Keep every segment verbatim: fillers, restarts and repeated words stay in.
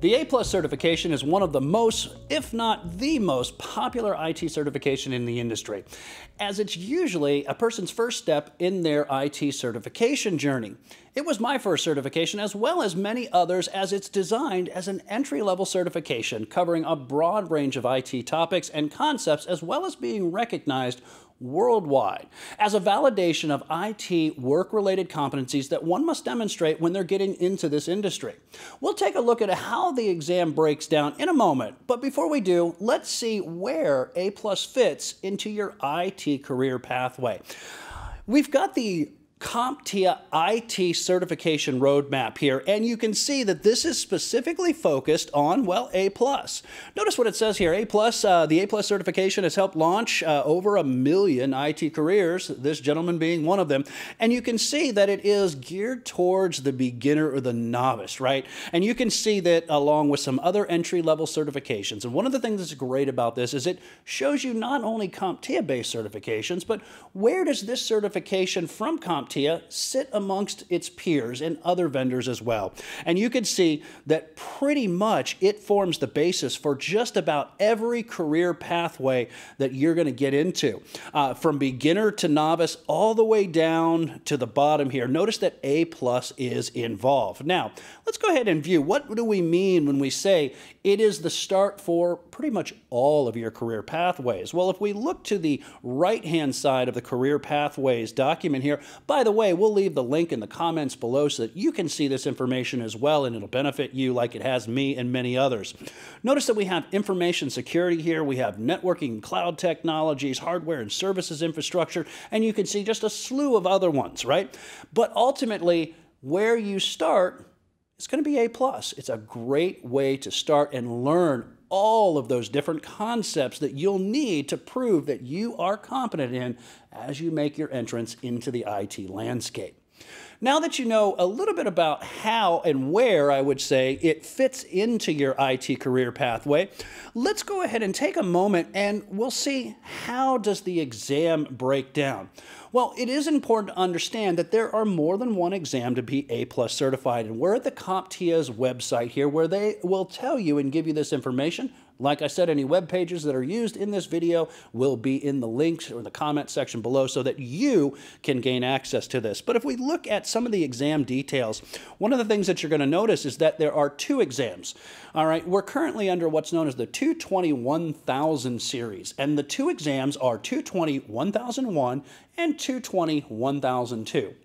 The A plus certification is one of the most, if not the most, popular I T certification in the industry, as it's usually a person's first step in their I T certification journey. It was my first certification, as well as many others, as it's designed as an entry-level certification covering a broad range of I T topics and concepts, as well as being recognized worldwide as a validation of I T work-related competencies that one must demonstrate when they're getting into this industry. We'll take a look at how the exam breaks down in a moment, but before we do, let's see where A plus fits into your I T career pathway. We've got the CompTIA I T certification roadmap here, and you can see that this is specifically focused on, well, A plus. Notice what it says here, A plus, uh, the A plus certification has helped launch uh, over a million I T careers, this gentleman being one of them, and you can see that it is geared towards the beginner or the novice, right? And you can see that along with some other entry-level certifications, and one of the things that's great about this is it shows you not only CompTIA-based certifications, but where does this certification from CompTIA sit amongst its peers and other vendors as well. And you can see that pretty much it forms the basis for just about every career pathway that you're going to get into, uh, from beginner to novice all the way down to the bottom here. Notice that A plus is involved. Now, let's go ahead and view what do we mean when we say it is the start for pretty much all of your career pathways. Well, if we look to the right-hand side of the career pathways document here, by By the way, we'll leave the link in the comments below so that you can see this information as well, and it'll benefit you like it has me and many others. Notice that we have information security here, we have networking, cloud technologies, hardware and services infrastructure, and you can see just a slew of other ones, right? But ultimately, where you start, it's going to be A plus. It's a great way to start and learn all of those different concepts that you'll need to prove that you are competent in as you make your entrance into the I T landscape. Now that you know a little bit about how and where, I would say, it fits into your I T career pathway, let's go ahead and take a moment and we'll see how does the exam break down. Well, it is important to understand that there are more than one exam to be A plus certified, and we're at the CompTIA's website here where they will tell you and give you this information. Like I said, any web pages that are used in this video will be in the links or the comment section below so that you can gain access to this. But if we look at some of the exam details, one of the things that you're going to notice is that there are two exams. All right, we're currently under what's known as the two twenty one thousand series, and the two exams are two twenty one thousand one and two twenty one thousand two.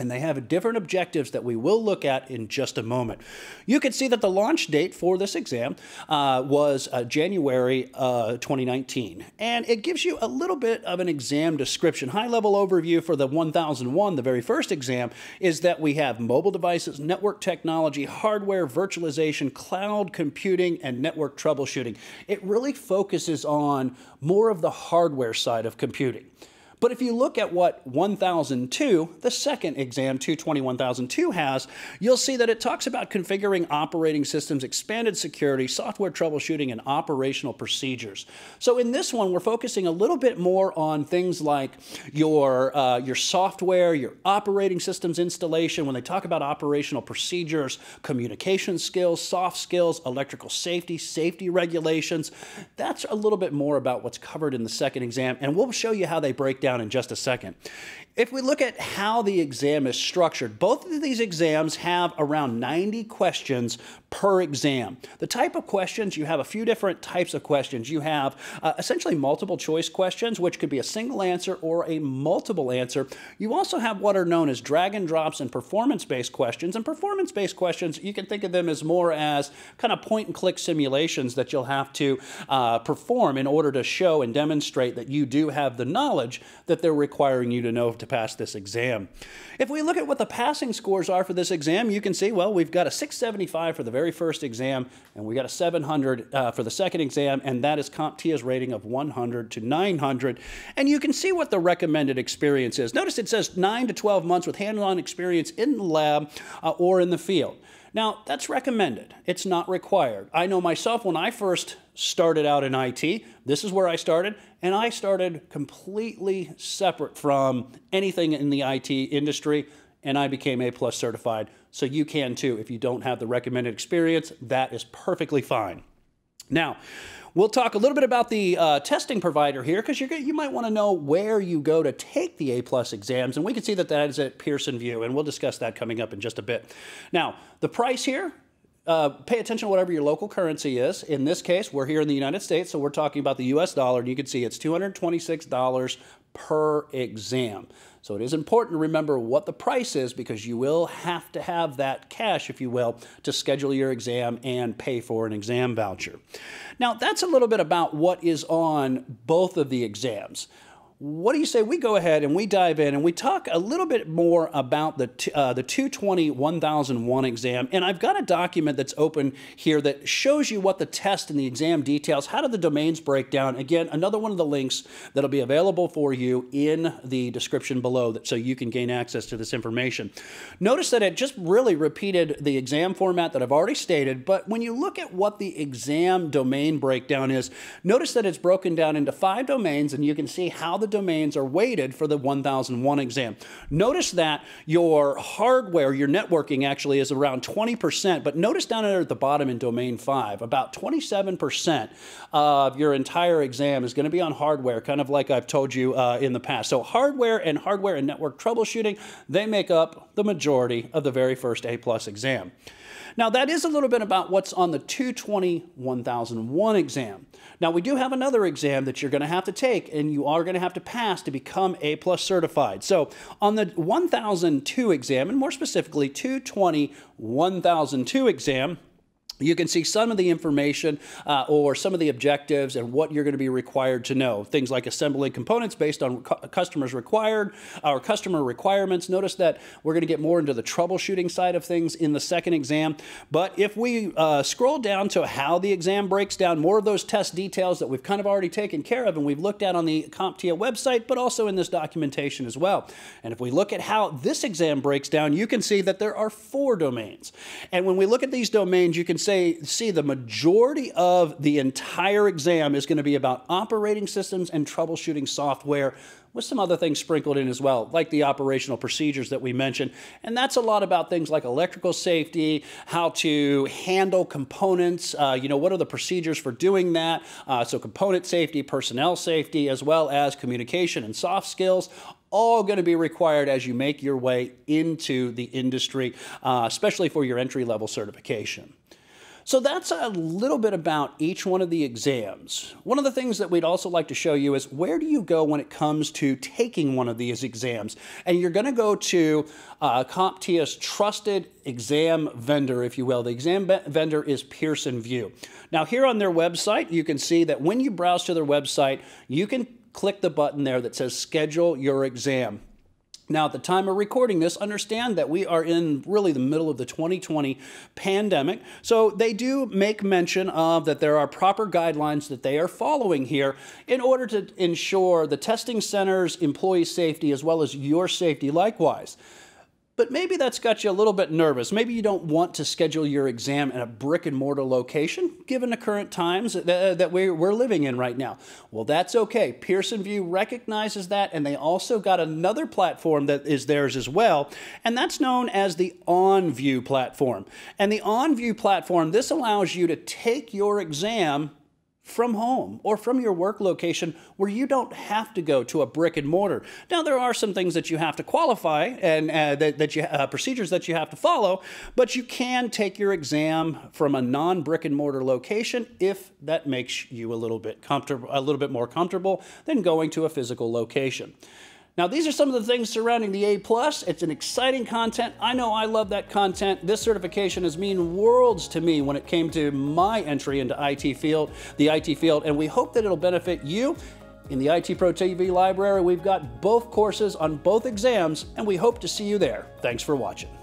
And they have different objectives that we will look at in just a moment. You can see that the launch date for this exam uh, was uh, January uh, twenty nineteen. And it gives you a little bit of an exam description. High-level overview for the one thousand one, the very first exam, is that we have mobile devices, network technology, hardware, virtualization, cloud computing, and network troubleshooting. It really focuses on more of the hardware side of computing. But if you look at what one thousand two, the second exam, two twenty one thousand two, has, you'll see that it talks about configuring operating systems, expanded security, software troubleshooting, and operational procedures. So in this one, we're focusing a little bit more on things like your, uh, your software, your operating systems installation. When they talk about operational procedures, communication skills, soft skills, electrical safety, safety regulations, that's a little bit more about what's covered in the second exam, and we'll show you how they break down in just a second. If we look at how the exam is structured, both of these exams have around ninety questions per exam. The type of questions, you have a few different types of questions. You have uh, essentially multiple choice questions, which could be a single answer or a multiple answer. You also have what are known as drag and drops and performance-based questions. And performance-based questions, you can think of them as more as kind of point-and-click simulations that you'll have to uh, perform in order to show and demonstrate that you do have the knowledge that they're requiring you to know to pass this exam. If we look at what the passing scores are for this exam, you can see, well, we've got a six seventy-five for the very first exam, and we got a seven hundred uh, for the second exam, and that is CompTIA's rating of one hundred to nine hundred. And you can see what the recommended experience is. Notice it says nine to twelve months with hands-on experience in the lab uh, or in the field. Now, that's recommended. It's not required. I know myself, when I first started out in I T, this is where I started, and I started completely separate from anything in the I T industry. and I became A plus certified. So you can too. If you don't have the recommended experience, that is perfectly fine. Now, we'll talk a little bit about the uh, testing provider here, because you might want to know where you go to take the A plus exams, and we can see that that is at Pearson Vue, and we'll discuss that coming up in just a bit. Now, the price here, uh, pay attention to whatever your local currency is. In this case, we're here in the United States, so we're talking about the U S dollar, and you can see it's two hundred twenty-six dollars per exam. So it is important to remember what the price is, because you will have to have that cash, if you will, to schedule your exam and pay for an exam voucher. Now, that's a little bit about what is on both of the exams. What do you say we go ahead and we dive in and we talk a little bit more about the uh, the two twenty one thousand one exam? And I've got a document that's open here that shows you what the test and the exam details, how do the domains break down. Again, another one of the links that'll be available for you in the description below, that so you can gain access to this information. Notice that it just really repeated the exam format that I've already stated, but when you look at what the exam domain breakdown is, notice that it's broken down into five domains, and you can see how the domains are weighted for the one thousand one exam. Notice that your hardware, your networking actually is around twenty percent, but notice down there at the bottom in domain five, about twenty-seven percent of your entire exam is going to be on hardware, kind of like I've told you uh, in the past. So hardware and hardware and network troubleshooting, they make up the majority of the very first A plus exam. Now, that is a little bit about what's on the two twenty one thousand one exam. Now, we do have another exam that you're going to have to take, and you are going to have to pass to become A plus certified. So on the one thousand two exam, and more specifically two twenty one thousand two exam, you can see some of the information uh, or some of the objectives and what you're going to be required to know. Things like assembling components based on customers required or customer requirements. Notice that we're going to get more into the troubleshooting side of things in the second exam. But if we uh, scroll down to how the exam breaks down, more of those test details that we've kind of already taken care of and we've looked at on the CompTIA website, but also in this documentation as well. And if we look at how this exam breaks down, you can see that there are four domains. And when we look at these domains, you can see See, the majority of the entire exam is going to be about operating systems and troubleshooting software, with some other things sprinkled in as well, like the operational procedures that we mentioned. And that's a lot about things like electrical safety, how to handle components, uh, you know, what are the procedures for doing that? Uh, so component safety, personnel safety, as well as communication and soft skills, all going to be required as you make your way into the industry, uh, especially for your entry-level certification. So that's a little bit about each one of the exams. One of the things that we'd also like to show you is where do you go when it comes to taking one of these exams? And you're going to go to uh, CompTIA's trusted exam vendor, if you will. The exam vendor is Pearson Vue. Now here on their website, you can see that when you browse to their website, you can click the button there that says schedule your exam. Now, at the time of recording this, understand that we are in really the middle of the twenty twenty pandemic. So they do make mention of that there are proper guidelines that they are following here in order to ensure the testing center's employee safety as well as your safety likewise. But maybe that's got you a little bit nervous. Maybe you don't want to schedule your exam at a brick and mortar location, given the current times that we're living in right now. Well, that's okay. Pearson Vue recognizes that, and they also got another platform that is theirs as well, and that's known as the OnVUE platform. And the OnVUE platform, this allows you to take your exam from home or from your work location where you don't have to go to a brick and mortar. Now, there are some things that you have to qualify and uh, that, that you, uh, procedures that you have to follow, but you can take your exam from a non-brick and mortar location if that makes you a little bit comfortable, a little bit more comfortable than going to a physical location. Now, these are some of the things surrounding the A plus. It's an exciting content. I know I love that content. This certification has meant worlds to me when it came to my entry into I T field, the I T field, and we hope that it'll benefit you. In the I T Pro T V library, we've got both courses on both exams, and we hope to see you there. Thanks for watching.